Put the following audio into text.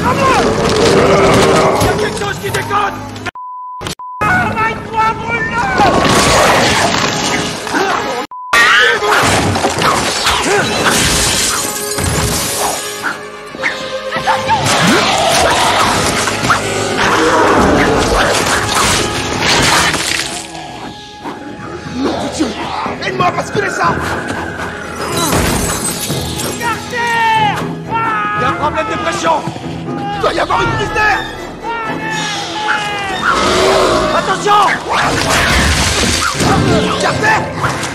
Il y a quelque chose qui déconne! Arrête-toi, brûle-le! Basculez ça! Carter! Il y a un problème de pression! Il doit y avoir une crise d'air! Attention! Carter!